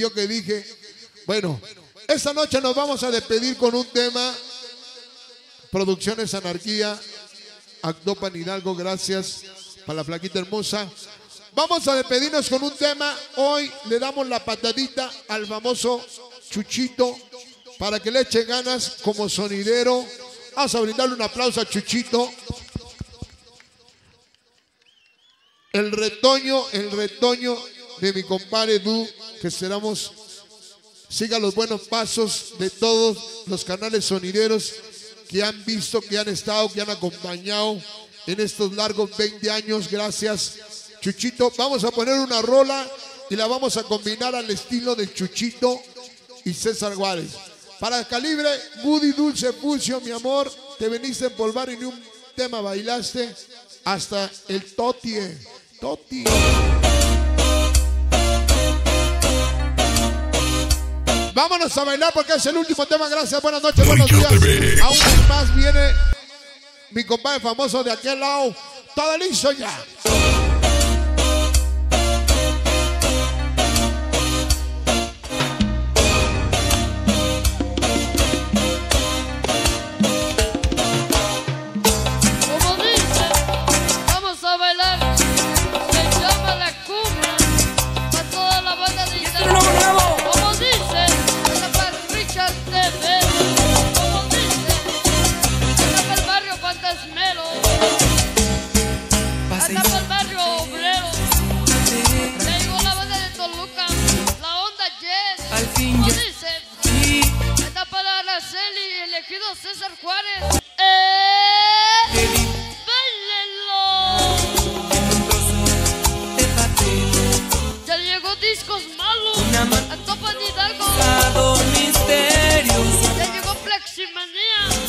Yo que dije, bueno, esta noche nos vamos a despedir con un tema. Producciones Anarquía, Actopan Hidalgo, gracias para la flaquita hermosa. Vamos a despedirnos con un tema. Hoy le damos la patadita al famoso Chuchito para que le eche ganas como sonidero. Vamos a brindarle un aplauso a Chuchito. El retoño de mi compadre Du, que esperamos siga los buenos pasos de todos los canales sonideros que han visto, que han estado, que han acompañado en estos largos 20 años. Gracias, Chuchito. Vamos a poner una rola y la vamos a combinar al estilo de Chuchito y César Juárez. Para Calibre Moody, Dulce Mucio, mi amor, te veniste a empolvar y ni un tema bailaste. Hasta el Totie. Totie. Vámonos a bailar porque es el último tema. Gracias, buenas noches, buenos días. Aún más viene mi compadre famoso de aquel lado. Todo listo ya. César Juárez, báilelo. Ya llegó Discos Malos, Actopan Hidalgo, ya llegó Fleximanía,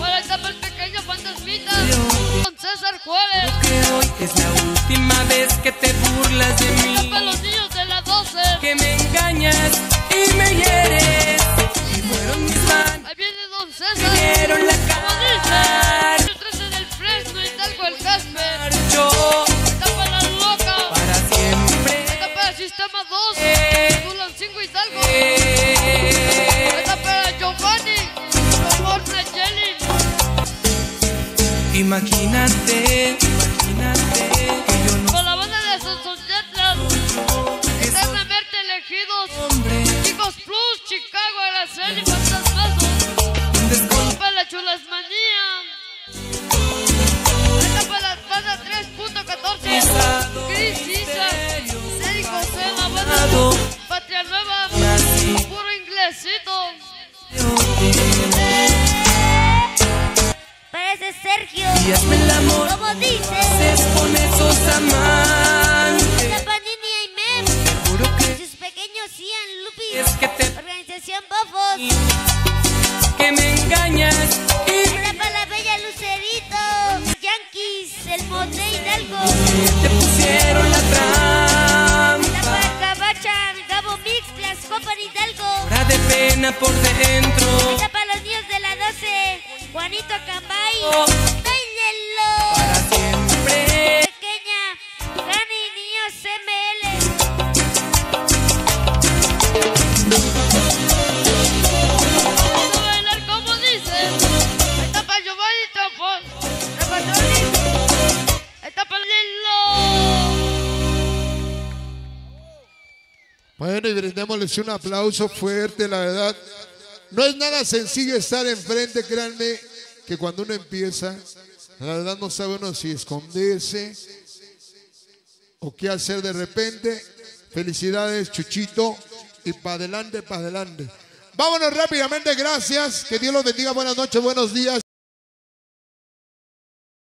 ahora está el pequeño fantasmita con César Juárez. Hoy es la última vez que te burlas de mí, para los niños de la 12 que me engañas y me hieres. Ahí viene Don César, dieron la cara. Como dice, detrás en el Fresno y Talgo el Casper. Está para la loca, para siempre. Está para el Sistema 2, Tulón 5 y Talgo. Está para Giovanni, Ramón Regeli. Imagínate, imagínate que yo no. Con la banda de Sosón Yetlas. Están a verte elegidos. Hombre. Chicos Plus, Chicago, Araceli, Chulas Manía. Esta para la banda 3.14. Crisis, Sergio, Sena, Banda Patria Nueva, Puro Inglesito. Parece Sergio. Y hazme el amor. Como dices, con esos amantes. La pandemia y Mem. Seguro que sus pequeños Ian Lupi. Es que te. Organización Bofos. Que me engañas y me... para la bella Lucerito, Yankees, el Mote Hidalgo. Te pusieron la trampa. La para Cabacha, Gabo Mix, Plascopan Hidalgo. La de pena por dentro. La para los niños de la 12, Juanito Campay. ¡Báilelo! Para siempre. Pequeña, Rani, niños ML. Bueno, y brindémosles un aplauso fuerte, la verdad. No es nada sencillo estar enfrente, créanme, que cuando uno empieza, la verdad no sabe uno si esconderse o qué hacer de repente. Felicidades, Chuchito, y para adelante, para adelante. Vámonos rápidamente, gracias, que Dios los bendiga, buenas noches, buenos días.